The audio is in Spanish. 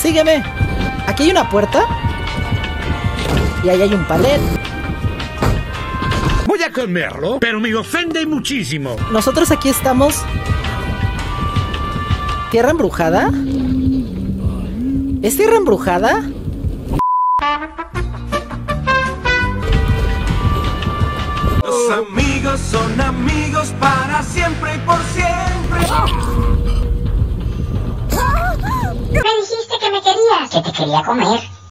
Sígueme. Aquí hay una puerta. Y ahí hay un palet. Voy a comerlo, pero me ofende muchísimo. Nosotros aquí estamos. ¿Tierra embrujada? ¿Es tierra embrujada? Los amigos son amigos para siempre y por siempre. Me dijiste que me querías, que te quería comer.